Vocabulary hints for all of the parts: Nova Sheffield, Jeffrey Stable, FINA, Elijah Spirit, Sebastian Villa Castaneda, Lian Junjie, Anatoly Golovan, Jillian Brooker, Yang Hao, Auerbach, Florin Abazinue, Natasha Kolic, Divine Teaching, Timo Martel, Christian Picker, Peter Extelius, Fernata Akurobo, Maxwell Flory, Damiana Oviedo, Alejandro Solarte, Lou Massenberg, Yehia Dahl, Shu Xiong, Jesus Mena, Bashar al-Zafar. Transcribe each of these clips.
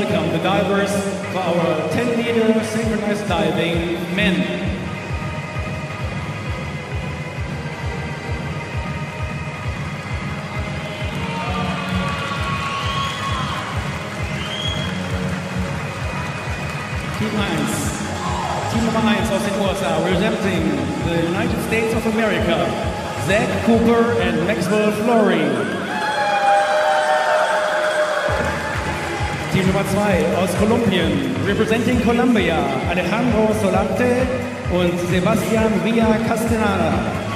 welcome the divers for our 10-meter synchronized diving men. Representing the United States of America, Zack Cooper and Maxwell Flory. Team Nummer 2 aus Kolumbien, representing Colombia, Alejandro Solarte und Sebastian Villa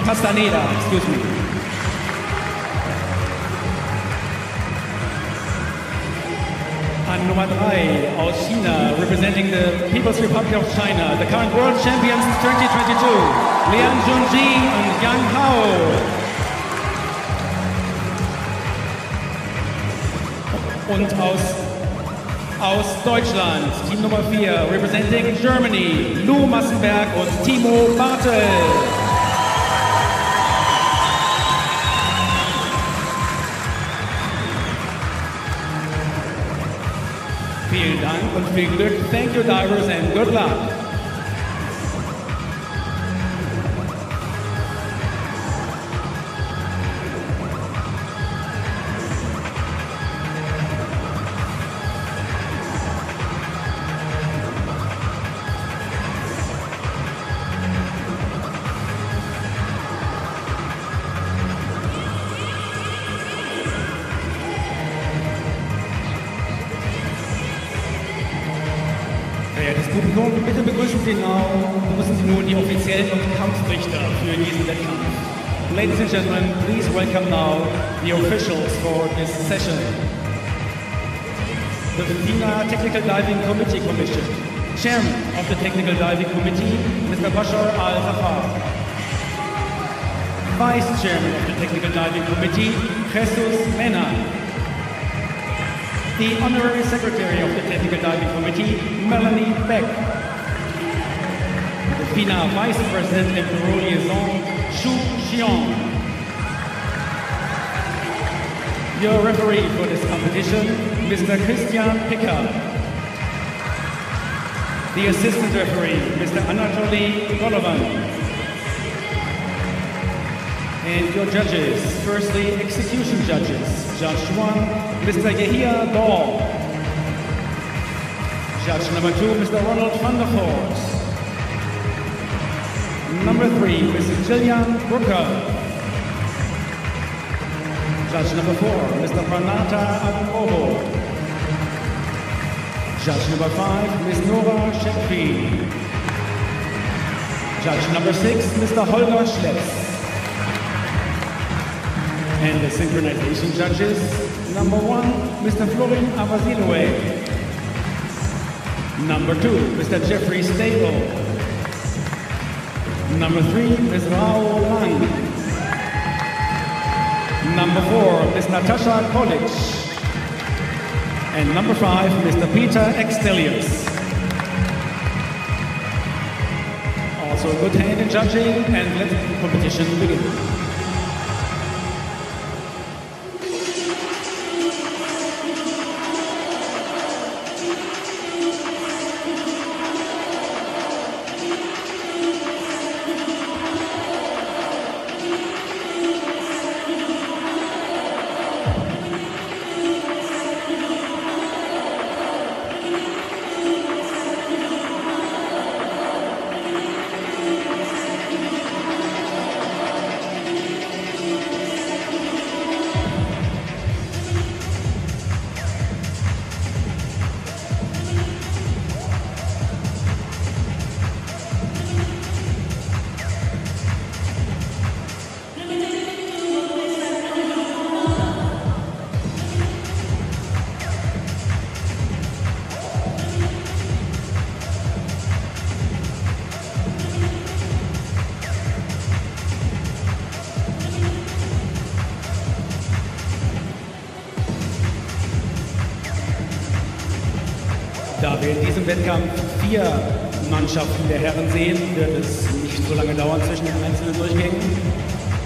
Castaneda, excuse me. And Nummer 3 aus China, representing the People's Republic of China, the current world champions 2022, Lian Junjie and Yang Hao. Und aus Deutschland, Team Nummer 4, representing Germany, Lou Massenberg und Timo Martel. Vielen Dank und viel Glück. Thank you, divers, and good luck. Bitte begrüßen Sie nun die offiziellen und Kampfrichter für diesen Wettkampf. Ladies and gentlemen, please welcome now the officials for this session. The FINA Technical Diving Committee Commission. Chairman of the Technical Diving Committee, Mr. Bashar al-Zafar. Vice Chairman of the Technical Diving Committee, Jesus Mena. The Honorary Secretary of the Technical Diving Committee, Melanie Beck. The FINA Vice President of the Liaison, Shu Xiong. Your referee for this competition, Mr. Christian Picker. The Assistant Referee, Mr. Anatoly Golovan. And your judges, firstly, execution judges, Judge 1, Mr. Yehia Dahl. Judge number 2, Mr. Ronald van der Hoogt. Number 3, Mrs. Jillian Brooker. Judge number 4, Mr. Fernata Akurobo. Judge number 5, Ms. Nova Sheffield. Judge number 6, Mr. Holger Schles. And the synchronization judges, number 1, Mr. Florin Abazinue. Number 2, Mr. Jeffrey Stable. Number 3, Ms. Rao Lang. Number 4, Ms. Natasha Kolic. And number 5, Mr. Peter Extelius. Also a good hand in judging, and let the competition begin. Da wir in diesem Wettkampf 4 Mannschaften der Herren sehen, wird es nicht so lange dauern zwischen den einzelnen Durchgängen.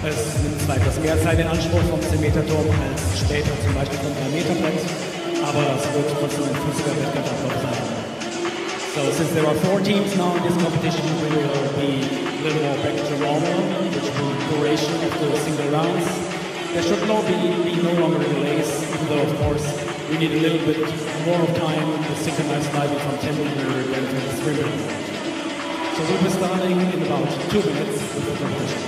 Es nimmt etwas mehr Zeit in Anspruch vom 10-Meter-Turm als später zum Beispiel vom 3-Meter-Brett. Aber das wird trotzdem ein Fußballwettkampf sein. So since there are 4 teams now in this competition, we will be a little more back to normal, which will be duration of the single rounds. There should no longer delays, even though of course we need a little bit more of time to synchronize diving from 10 meter down to 3 meter. So we'll be starting in about 2 minutes with the competition.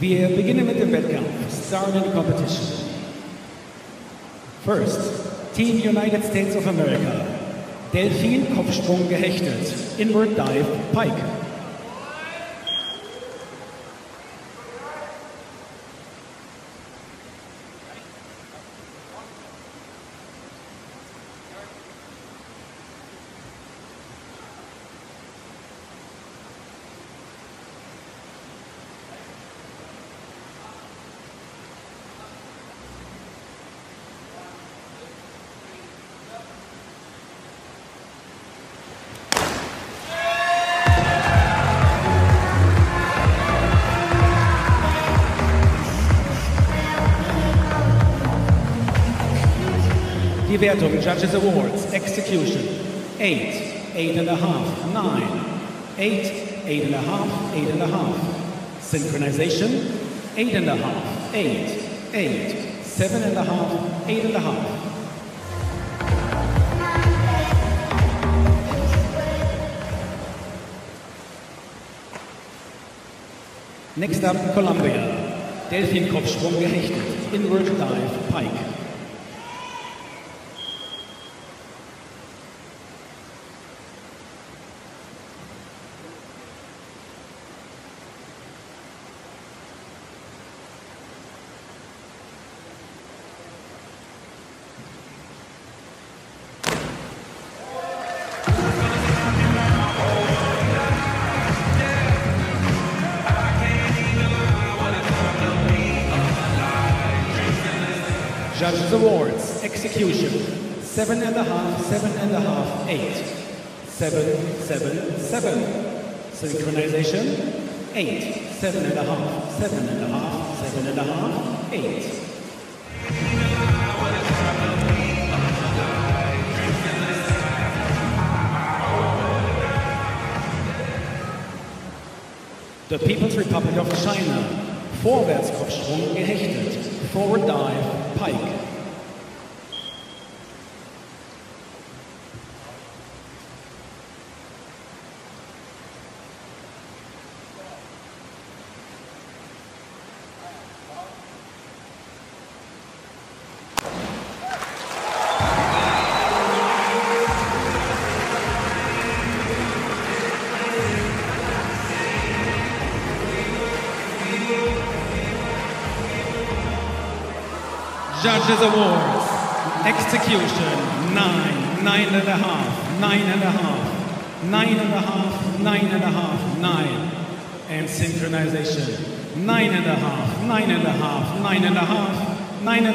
Wir beginnen mit dem Wettkampf, Starting Competition. First, Team United States of America. Delfin Kopfsprung gehechtet, Inward Dive Pike. Wertung, Judges Awards, Execution, 8, 8.5, 9, 8, 8.5, 8.5, Synchronization, 8.5, 8, 8, 7.5, 8.5. Next up, Colombia, Delfin-Kopfsprung gerichtet, Inward Dive, Pike. Judges Awards, Execution, 7.5, 7.5, 8, 7, 7, 7, Synchronization, 8, 7.5, 7.5, 7.5, 8. The People's Republic of China, Vorwärtskopfsprung gehechtet, Forward Dive, Pike. Judges Awards, Execution, 9, 9.5, 9.5, 9.5, 9.5, 9, and Synchronization, 9.5, 9.5, 9.5, 9.5, 9.5.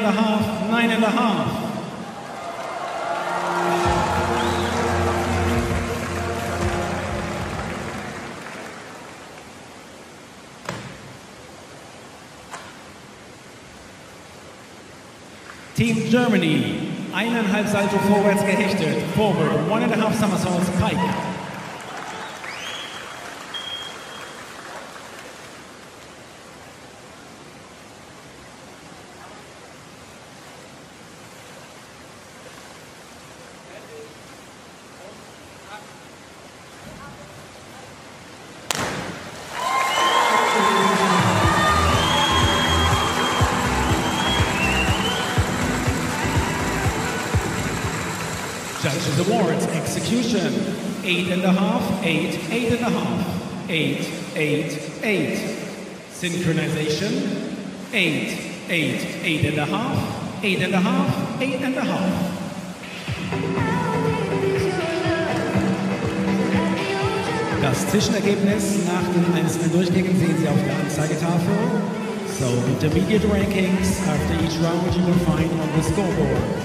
Team Germany, 1,5 Salto vorwärts gehechtet, forward, 1.5 somersaults, pike. Judges awards, execution, 8.5, 8, 8.5, 8, 8, 8. Synchronization, 8, 8, 8.5, 8.5, 8.5. Das Zwischenergebnis nach den einzelnen Durchgängen sehen Sie auf der Anzeigetafel. So, intermediate rankings after each round you will find on the scoreboard.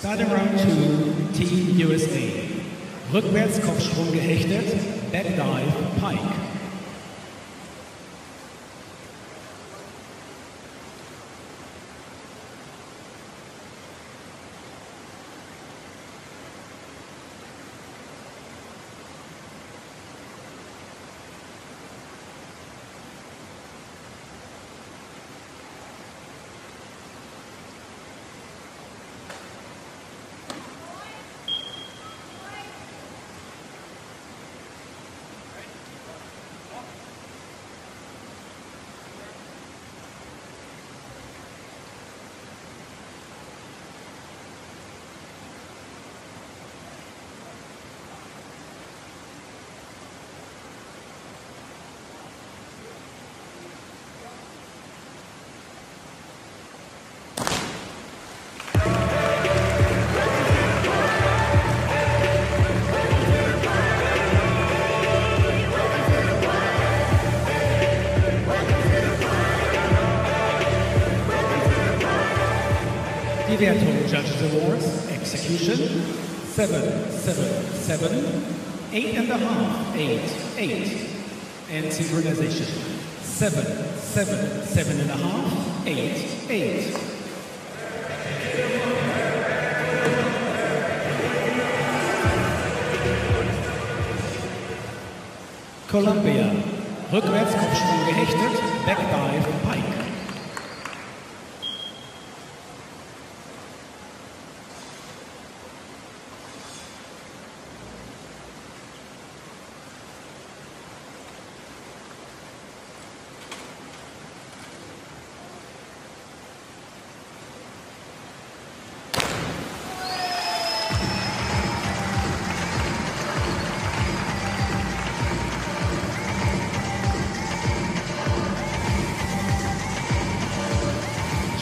Starting round 2, Team USA. Rückwärts Kopfsprung gehechtet, Backdive, Pike. Die Wertung Judges Awards, Execution, 7, 7, 7, 8.5, 8, 8, and Synchronization, 7, 7, 7.5, 8, 8. Columbia, Rückwärtskopfsprung gehechtet, Backdive, Pike.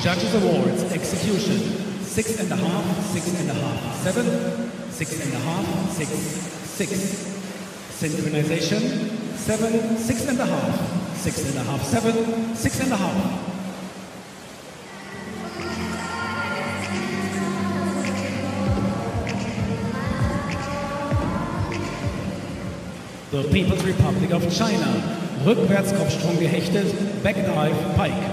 Judges Awards, Execution, 6.5, 6.5, 7, 6.5, 6, 6. Synchronization, 7, 6.5, 6.5, 7, 6.5. The People's Republic of China, Rückwärtskopfsprung gehechtet, Backdive, Pike.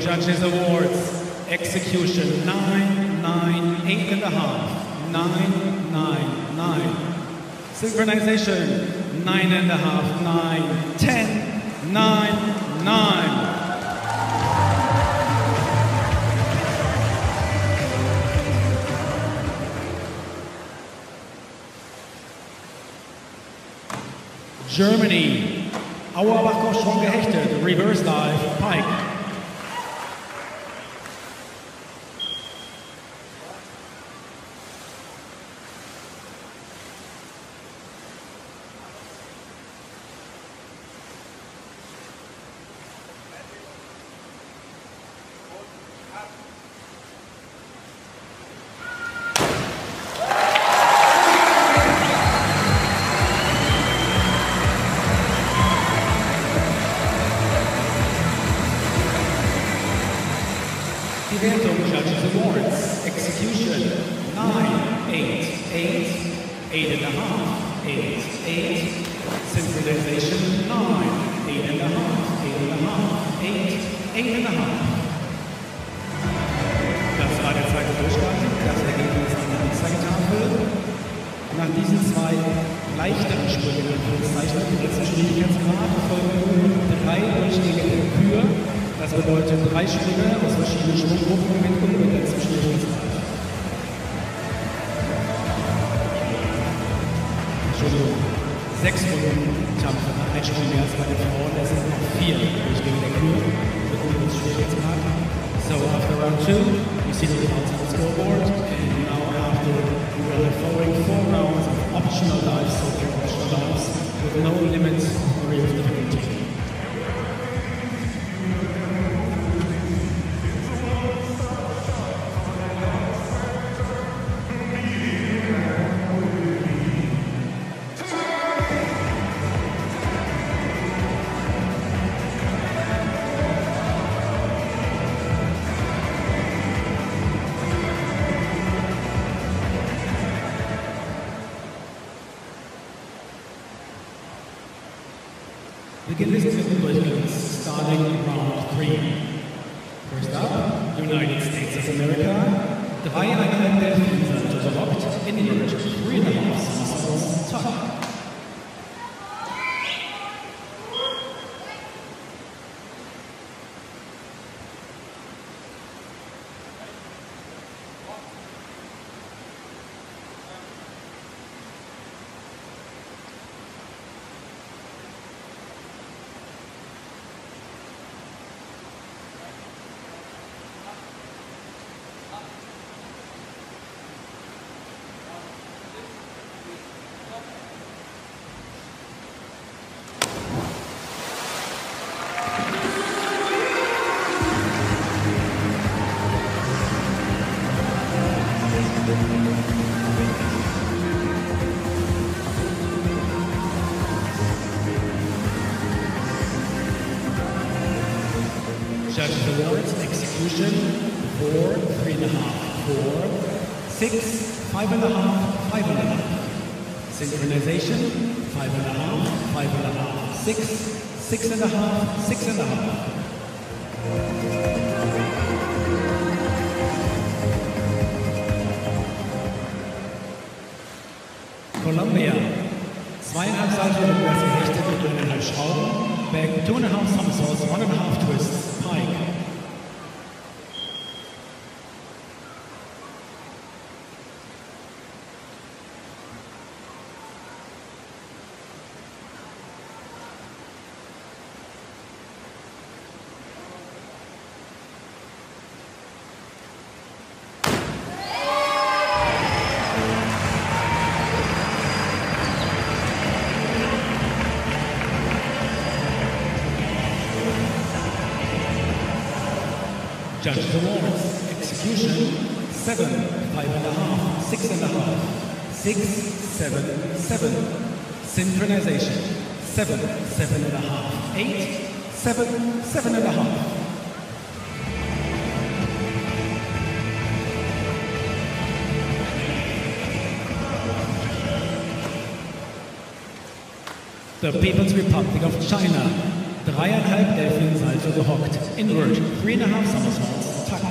Judges Awards, Execution, 9, 9, 8.5, 9, 9, 9. Synchronization, 9.5, 9, 10, 9, 9. Germany, Auerbach, Schwung gehechtet, reverse dive, pike. Judges awards, execution, 4, 3.5, 4, 6, 5.5, 5.5. Synchronization, 5.5, 5.5, 6, 6.5, 6.5. Colombia, 2,5 Salto rückwärts gerichtet mit 1,5 Schrauben, back 2,5 somersaults, 1,5 twists. Judges awards, execution, 7, 5.5, 6.5, 6, 7, 7. Synchronization, 7, 7.5, 8, 7, 7.5. The People's Republic of China. 3,5 Delfin Salto gehockt, inward, 3.5 somersaults, tuck.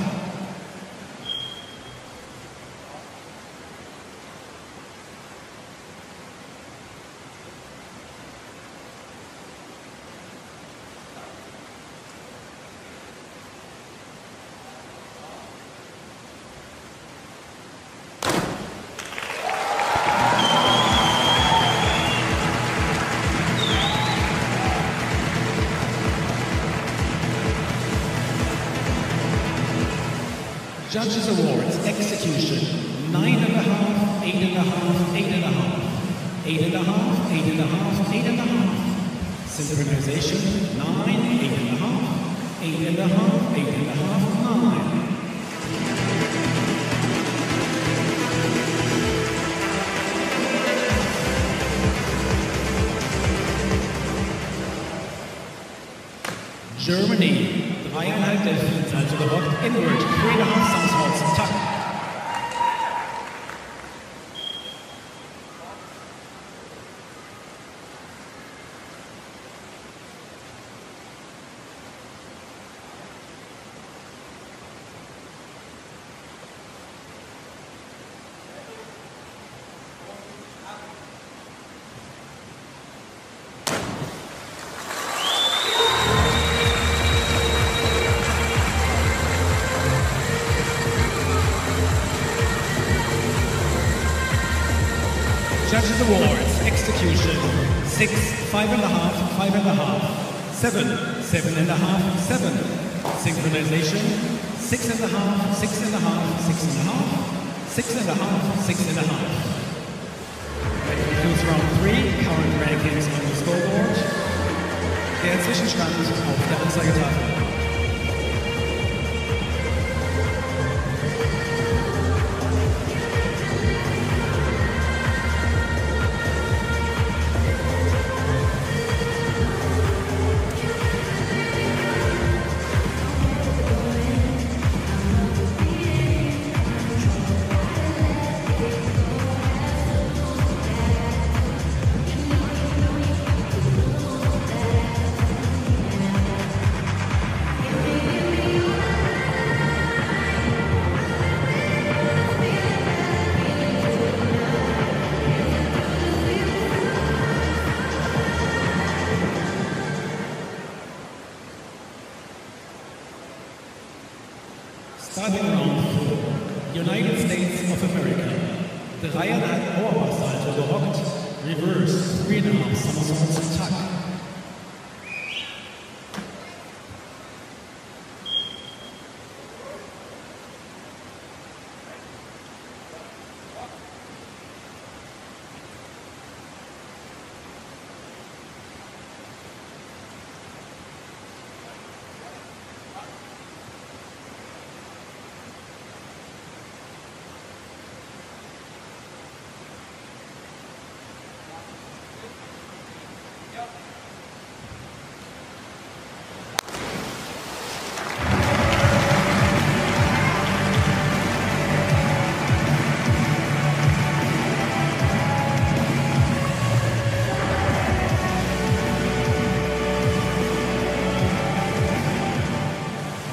Judges Awards, execution, 9.5, 8.5, 8.5, 8.5, 8.5, 8.5, synchronization, 9, 8.5, 8.5, 8.5, 9. Germany, 3,5 Delfin, Salto gerockt, inward, 3.5 somersaults, tuck. Judges Awards, execution, 6, 5.5, 5.5, 7, 7.5, 7, synchronization, 6.5, 6.5, 6.5, 6.5, 6.5. That concludes round 3, current rankings on the scoreboard. Der Zwischenstand auf der Anzeigetafel. Starting round 4, United States of America, 3.5 Auerbach-Salto gerockt, reverse, 3.5 somersaults, tuck.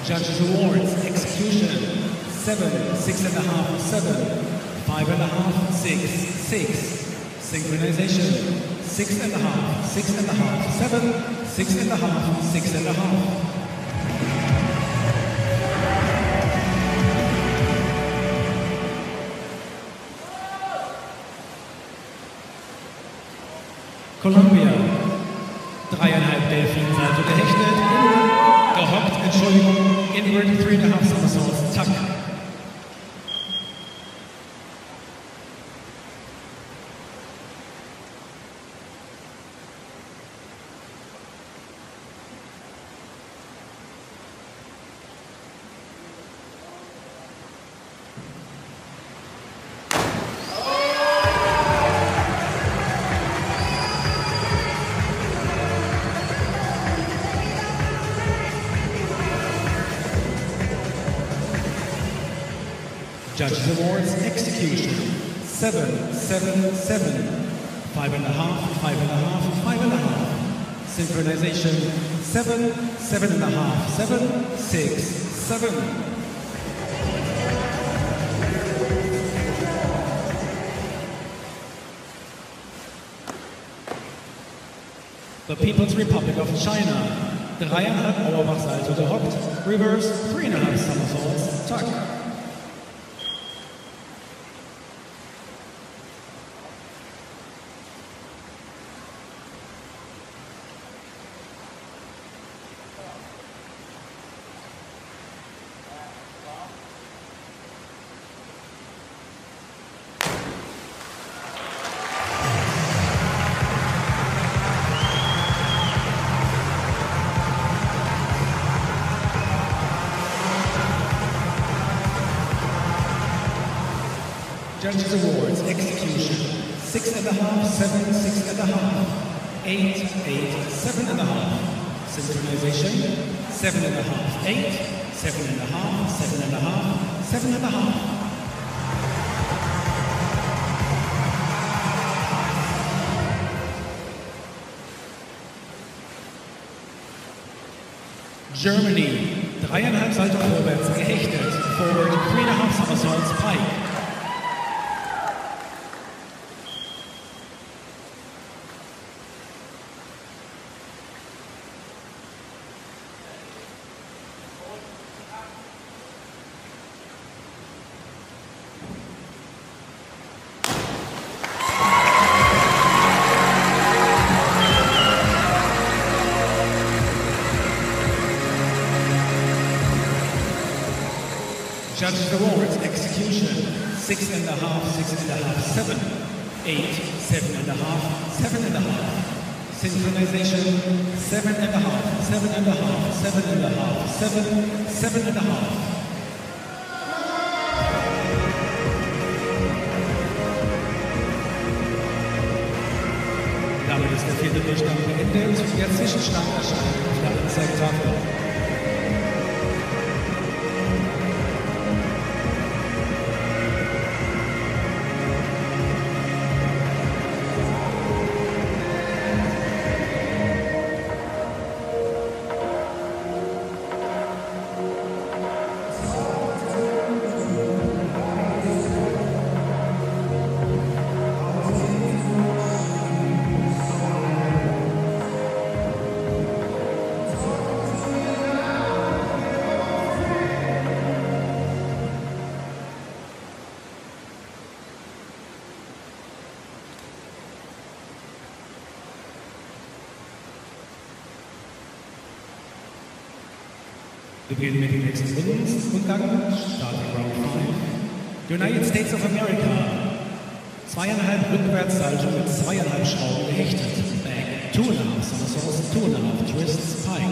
Judges Awards, execution, 7, 6.5, 7, 5.5, 6, 6, synchronization, 6.5, 6.5, 7, 6.5, 6.5. Colombia, 3.5 Delfin, Salto gehechtet, gehockt, Entschuldigung, inward, 3.5 somersaults, tuck. Judges Awards, execution, 7, 7, 7, 5.5, 5.5, 5.5, synchronization, 7, 7.5, 7, 6, 7. The People's Republic of China, 3.5 Auerbach-Salto gerockt, reverse, 3.5 somersaults, tuck. Judges Awards, execution, 6.5, 7, 6.5, 8, 8, 7.5, synchronization, 7.5, 8, 7.5, 7.5, 7.5. Germany, 3,5 Salto vorwärts, gehechtet, forward 3.5 somersaults, pike. Judges Awards, execution, 6.5, 6.5, 7, 8, 7.5, 7.5, synchronization, 7.5, 7.5, 7.5, 7, 7.5. Damit ist der vierte Durchgang beendet und der Zwischenstand erscheint auf der Anzeigetafel. Wir beginnen mit dem nächsten Bildungsrundgang, starting round 5. United States of America, 2,5 Rückwärtssalto mit 2,5 Schrauben gehechtet. Back, 2,5 somersaults, 2,5 twists, pike.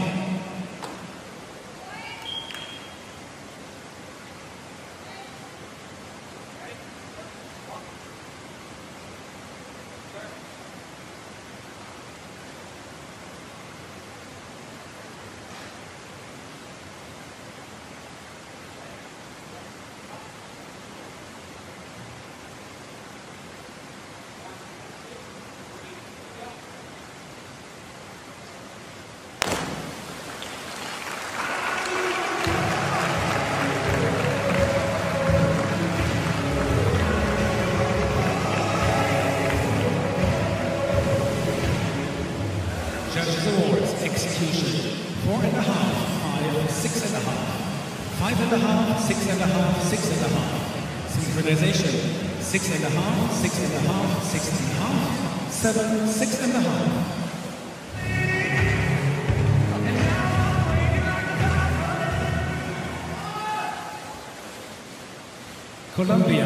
Colombia,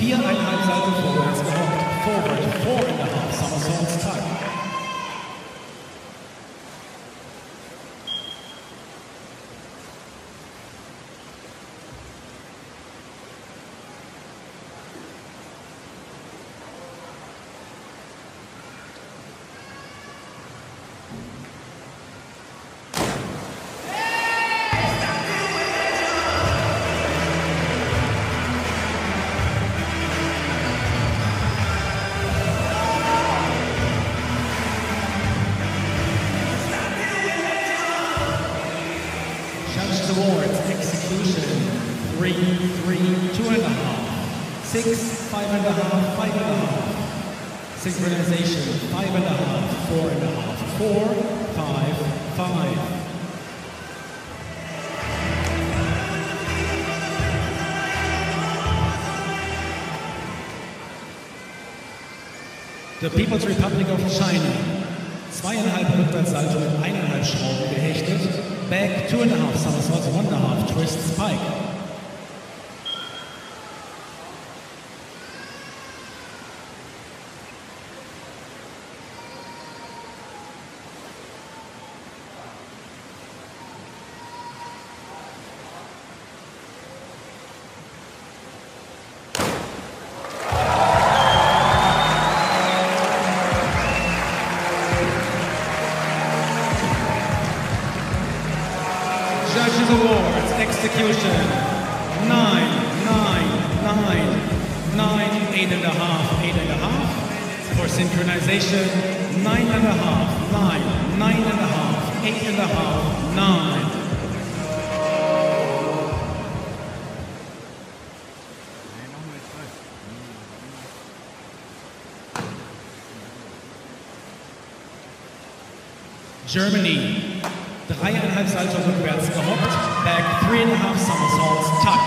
4,5 Salto vorwärts gehockt, forward 4.5 somersaults, pike. The People's Republic of China, 2,5 Rückwärtssalto mit 1,5 Schrauben gehechtet, back 2.5 somersaults, 1.5 twists, pike. 9, 8.5, 8.5. For synchronization, 9.5, 9, 9.5, 8.5, 9. Germany, 3,5 Salto rückwärts gehoppt, back 3.5 somersaults, tuck.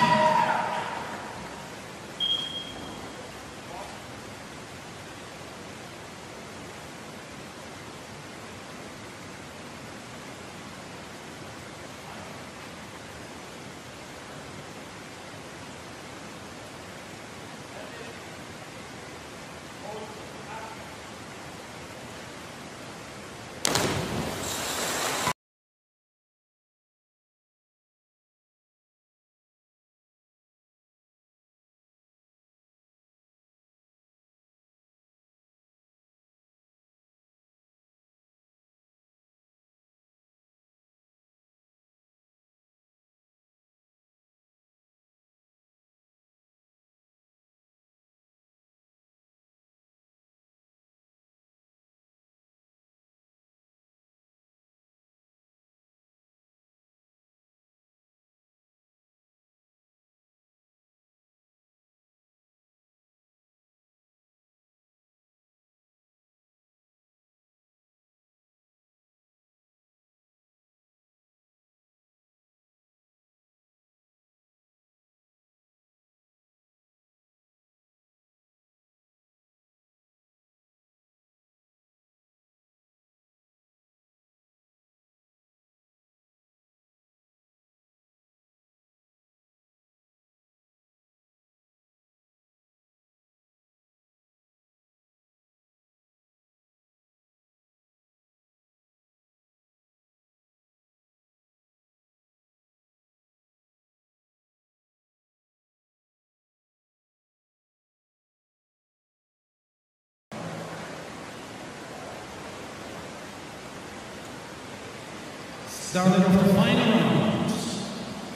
Started off the final round,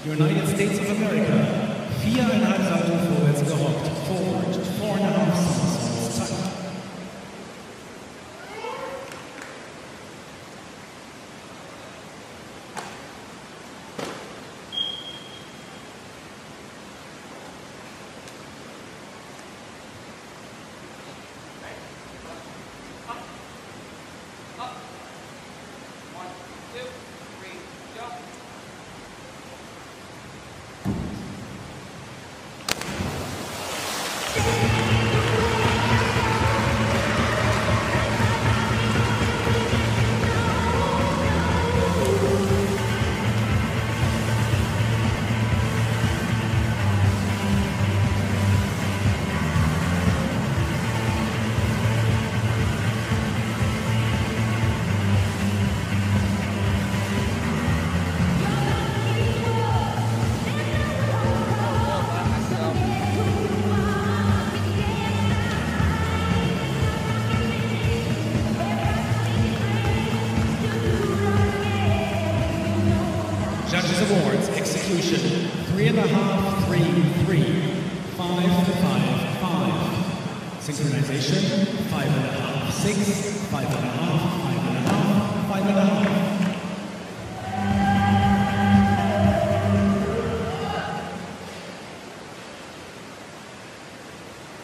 United States of America, 4.5 Salto vorwärts gehockt, forward, 4.5 somersaults, tuck.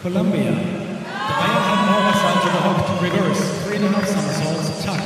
Colombia, 3.5 Nova Salto gehockt, reverse, 3.5 somersaults, tuck.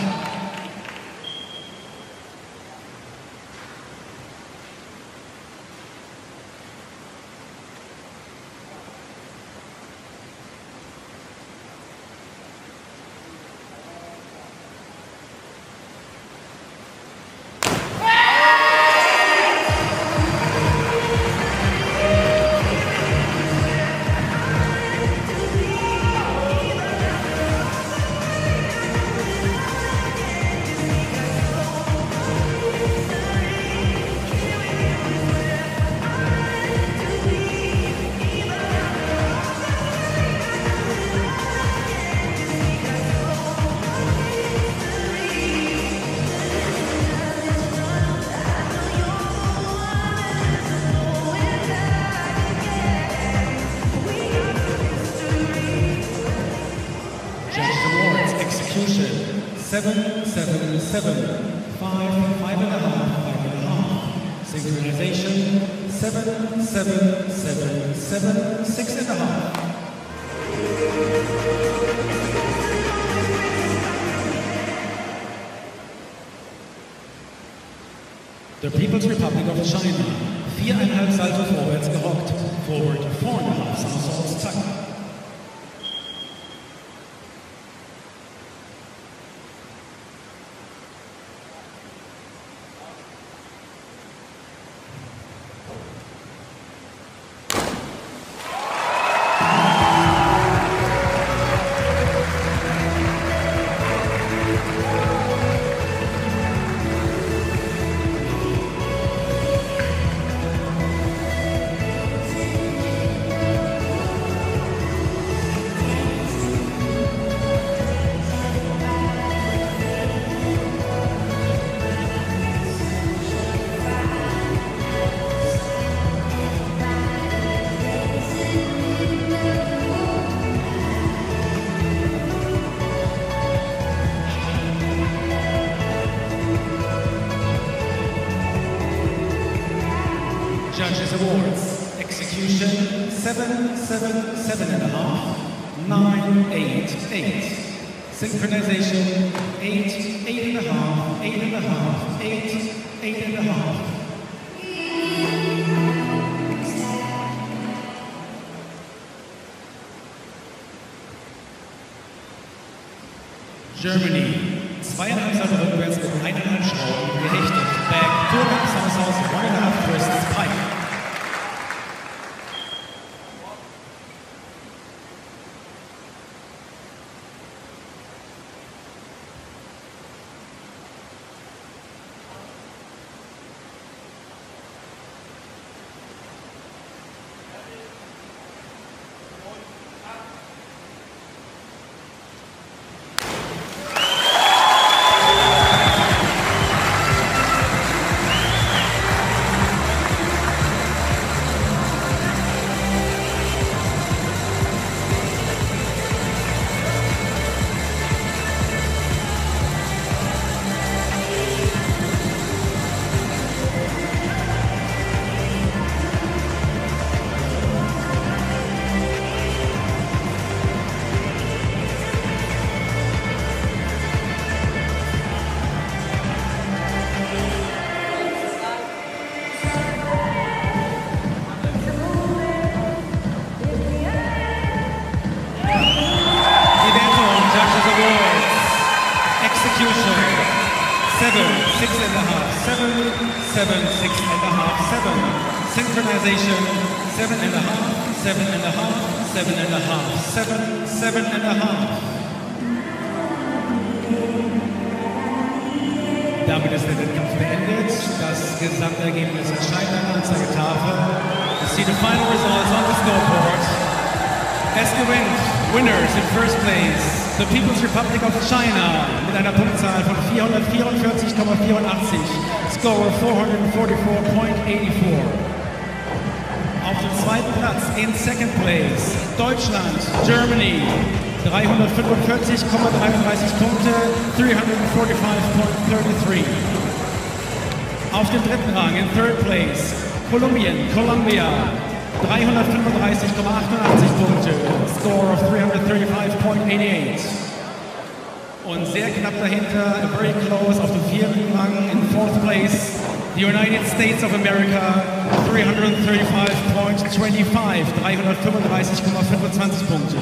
777. 5, 5.5, 5.5. Synchronization 7, 7, 7, 7, 6.5. The People's Republic of China, 4,5 Salto vorwärts gehockt, forward 4.5 somersaults, zack. Judges awards, execution 7, 7, 7.5, 9, 8, 8, synchronization 8, 8.5, 8.5, 8, 8.5. Germany, 2.5 Salto rückwärts mit 1.5 Schrauben gerichtet. Back, Turbuck, Somersaults, 1.5 Twists, Pike. Damit ist der Wettkampf beendet. Das Gesamtergebnis erscheint an der Anzeigetafel. You see the final results on the scoreboard. As the winners in first place, the People's Republic of China mit einer Punktzahl von 444,84. Score 444.84. Auf dem zweiten Platz, in second place, Deutschland, Germany, 345,33 Punkte, 345.33. Auf dem dritten Rang, in third place, Kolumbien, Colombia, 335,88 Punkte, score of 335.88. Und sehr knapp dahinter, very close, auf dem vierten Rang, in fourth place, the United States of America, 335.25 Punkte.